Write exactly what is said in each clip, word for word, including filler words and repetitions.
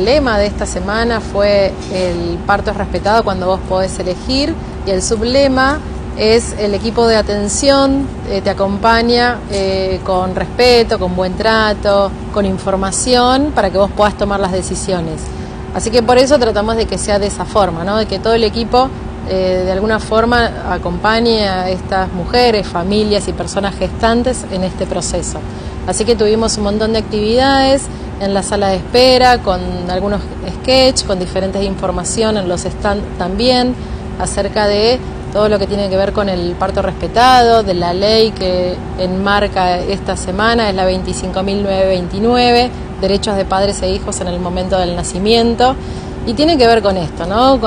El lema de esta semana fue el parto es respetado cuando vos podés elegir, y el sublema es el equipo de atención eh, te acompaña eh, con respeto, con buen trato, con información para que vos puedas tomar las decisiones. Así que por eso tratamos de que sea de esa forma, ¿no? De que todo el equipo eh, de alguna forma acompañe a estas mujeres, familias y personas gestantes en este proceso. Así que tuvimos un montón de actividades en la sala de espera, con algunos sketch, con diferentes información en los stands también, acerca de todo lo que tiene que ver con el parto respetado, de la ley que enmarca esta semana, es la veinticinco mil novecientos veintinueve, derechos de padres e hijos en el momento del nacimiento, y tiene que ver con esto, ¿no?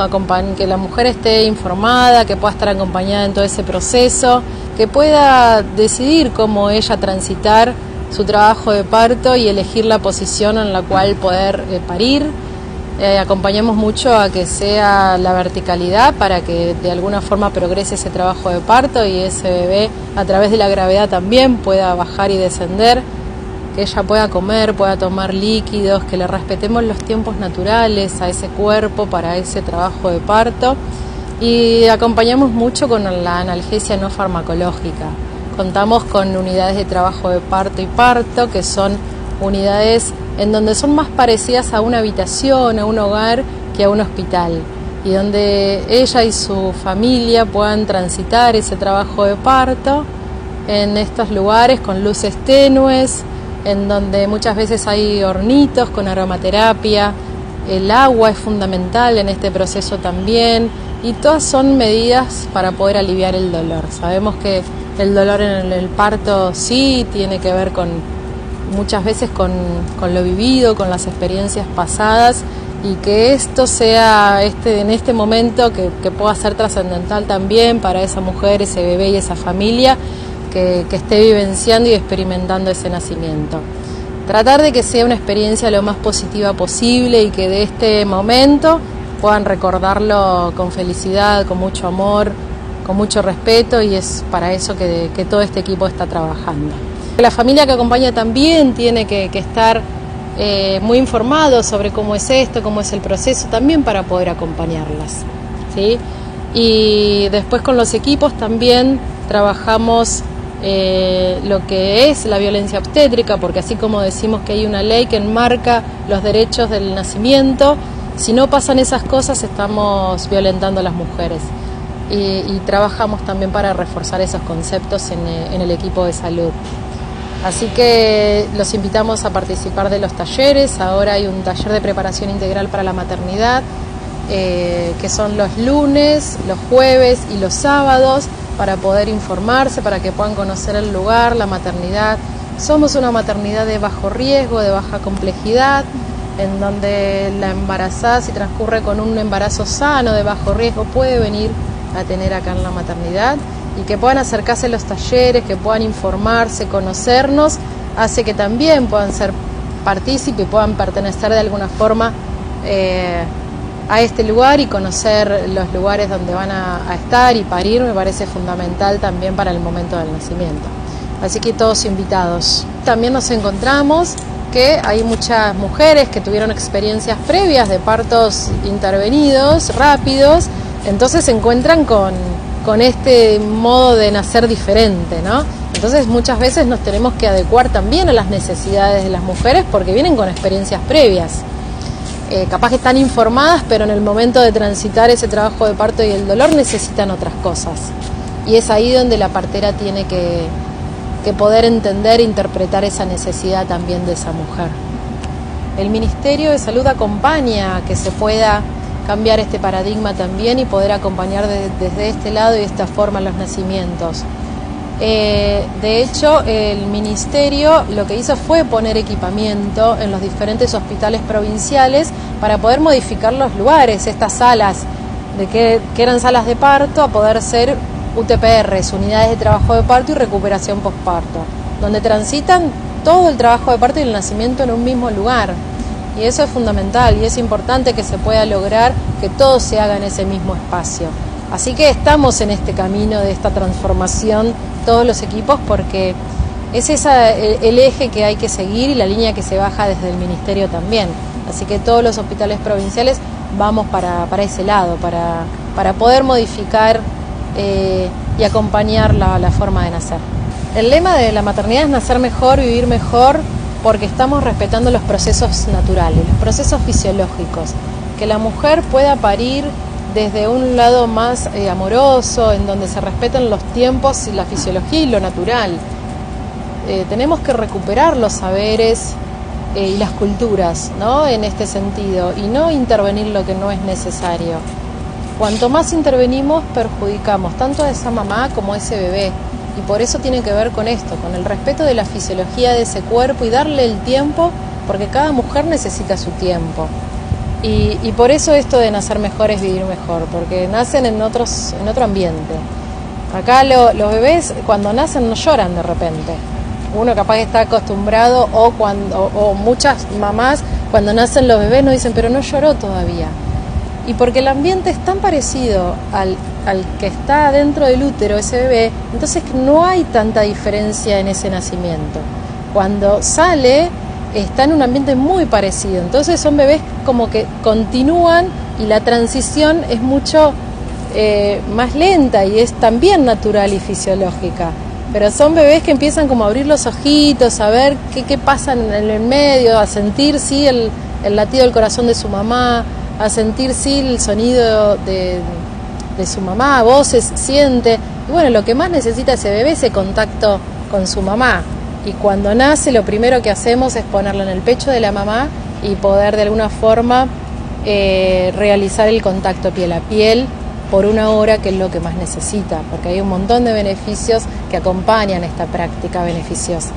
Que la mujer esté informada, que pueda estar acompañada en todo ese proceso, que pueda decidir cómo ella transitar su trabajo de parto y elegir la posición en la cual poder eh, parir. Eh, acompañamos mucho a que sea la verticalidad para que de alguna forma progrese ese trabajo de parto y ese bebé a través de la gravedad también pueda bajar y descender, que ella pueda comer, pueda tomar líquidos, que le respetemos los tiempos naturales a ese cuerpo para ese trabajo de parto, y acompañamos mucho con la analgesia no farmacológica. Contamos con unidades de trabajo de parto y parto, que son unidades en donde son más parecidas a una habitación, a un hogar, que a un hospital, y donde ella y su familia puedan transitar ese trabajo de parto en estos lugares con luces tenues, en donde muchas veces hay hornitos con aromaterapia. El agua es fundamental en este proceso también, y todas son medidas para poder aliviar el dolor. Sabemos que el dolor en el parto sí tiene que ver con muchas veces con, con lo vivido, con las experiencias pasadas, y que esto sea este, en este momento que, que pueda ser trascendental también para esa mujer, ese bebé y esa familia que, que esté vivenciando y experimentando ese nacimiento. Tratar de que sea una experiencia lo más positiva posible y que de este momento puedan recordarlo con felicidad, con mucho amor, con mucho respeto, y es para eso que, que todo este equipo está trabajando. La familia que acompaña también tiene que, que estar eh, muy informado sobre cómo es esto, cómo es el proceso, también para poder acompañarlas, ¿sí? Y después con los equipos también trabajamos eh, lo que es la violencia obstétrica, porque así como decimos que hay una ley que enmarca los derechos del nacimiento, si no pasan esas cosas estamos violentando a las mujeres. Y, y trabajamos también para reforzar esos conceptos en, en el equipo de salud. Así que los invitamos a participar de los talleres. Ahora hay un taller de preparación integral para la maternidad, eh, que son los lunes, los jueves y los sábados, para poder informarse, para que puedan conocer el lugar, la maternidad. Somos una maternidad de bajo riesgo, de baja complejidad, en donde la embarazada, si transcurre con un embarazo sano, de bajo riesgo, puede venir a tener acá en la maternidad, y que puedan acercarse a los talleres, que puedan informarse, conocernos, hace que también puedan ser partícipes y puedan pertenecer de alguna forma eh, a este lugar, y conocer los lugares donde van a, a estar y parir me parece fundamental también para el momento del nacimiento. Así que todos invitados. También nos encontramos que hay muchas mujeres que tuvieron experiencias previas de partos intervenidos, rápidos, entonces se encuentran con, con este modo de nacer diferente, ¿no? Entonces muchas veces nos tenemos que adecuar también a las necesidades de las mujeres, porque vienen con experiencias previas. Eh, capaz que están informadas, pero en el momento de transitar ese trabajo de parto y el dolor necesitan otras cosas. Y es ahí donde la partera tiene que, que poder entender e interpretar esa necesidad también de esa mujer. El Ministerio de Salud acompaña a que se pueda cambiar este paradigma también y poder acompañar de, desde este lado y de esta forma los nacimientos. Eh, de hecho, el Ministerio lo que hizo fue poner equipamiento en los diferentes hospitales provinciales para poder modificar los lugares, estas salas, de que, que eran salas de parto, a poder ser U T P Rs, unidades de trabajo de parto y recuperación postparto, donde transitan todo el trabajo de parto y el nacimiento en un mismo lugar. Y eso es fundamental, y es importante que se pueda lograr que todo se haga en ese mismo espacio. Así que estamos en este camino de esta transformación, todos los equipos, porque es esa, el, el eje que hay que seguir y la línea que se baja desde el Ministerio también. Así que todos los hospitales provinciales vamos para, para ese lado, para, para poder modificar eh, y acompañar la, la forma de nacer. El lema de la maternidad es nacer mejor, vivir mejor, porque estamos respetando los procesos naturales, los procesos fisiológicos. Que la mujer pueda parir desde un lado más eh, amoroso, en donde se respeten los tiempos, la fisiología y lo natural. Eh, tenemos que recuperar los saberes eh, y las culturas, ¿no?, en este sentido, y no intervenir lo que no es necesario. Cuanto más intervenimos, perjudicamos tanto a esa mamá como a ese bebé. Y por eso tiene que ver con esto, con el respeto de la fisiología de ese cuerpo y darle el tiempo, porque cada mujer necesita su tiempo. Y, y por eso esto de nacer mejor es vivir mejor, porque nacen en, otros, en otro ambiente. Acá lo, los bebés cuando nacen no lloran de repente. Uno capaz que está acostumbrado, o, cuando, o muchas mamás cuando nacen los bebés nos dicen, pero no lloró todavía. Y porque el ambiente es tan parecido al, al que está dentro del útero ese bebé, entonces no hay tanta diferencia en ese nacimiento. Cuando sale, está en un ambiente muy parecido. Entonces son bebés como que continúan y la transición es mucho eh, más lenta y es también natural y fisiológica. Pero son bebés que empiezan como a abrir los ojitos, a ver qué, qué pasa en el medio, a sentir sí, el, el latido del corazón de su mamá, a sentir sí, el sonido de, de su mamá, voces, siente. Y bueno, lo que más necesita ese bebé es el contacto con su mamá. Y cuando nace, lo primero que hacemos es ponerlo en el pecho de la mamá y poder de alguna forma eh, realizar el contacto piel a piel por una hora, que es lo que más necesita, porque hay un montón de beneficios que acompañan esta práctica beneficiosa.